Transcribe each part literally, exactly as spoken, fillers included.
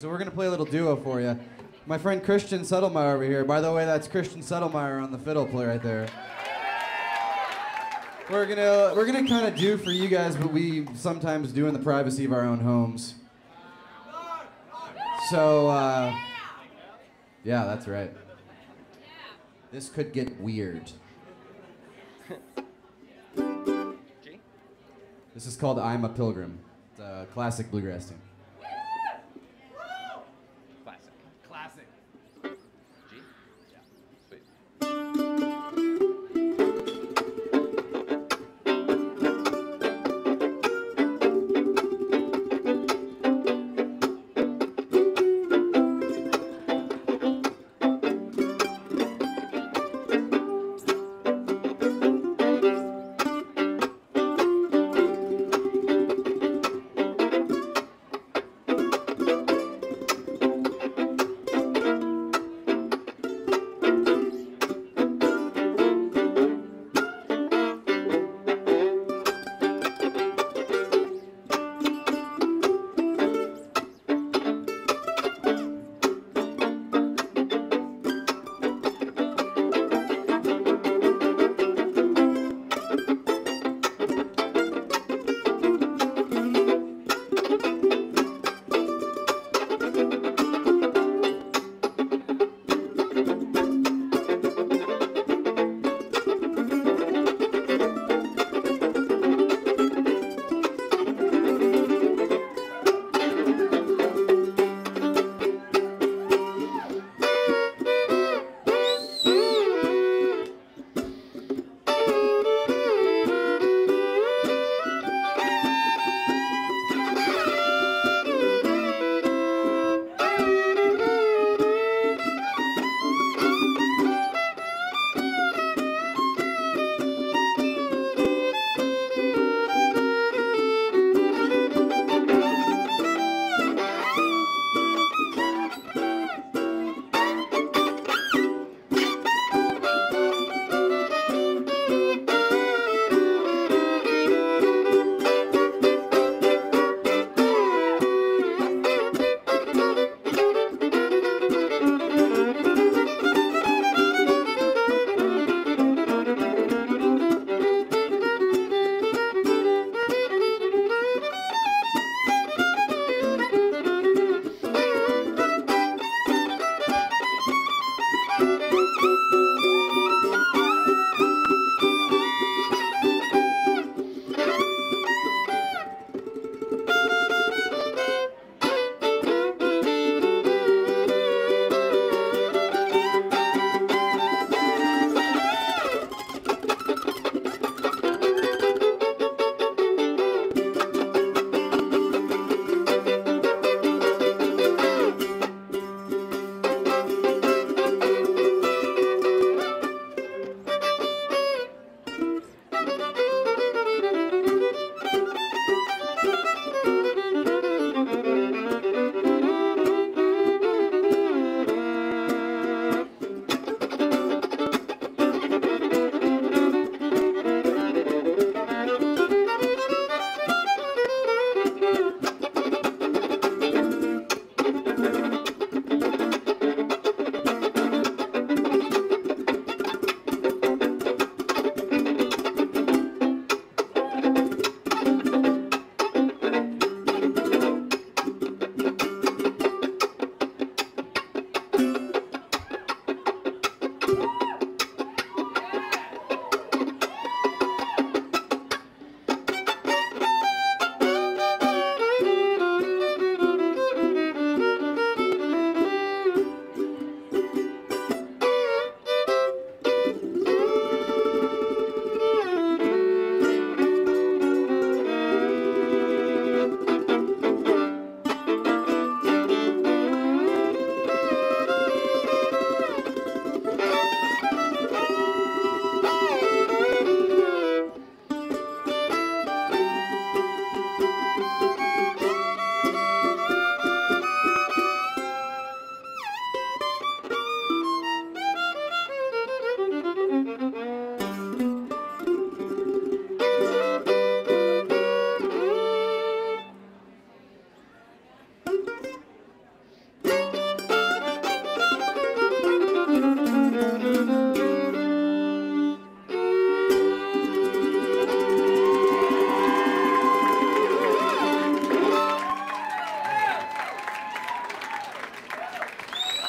So we're going to play a little duo for you. My friend Christian Sedelmeyer over here. By the way, that's Christian Sedelmeyer on the fiddle play right there. We're going to we're going to kind of do for you guys what we sometimes do in the privacy of our own homes. So, uh, yeah, that's right. This could get weird. This is called I'm a Pilgrim. It's a classic bluegrass tune.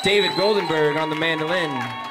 David Goldenberg on the mandolin.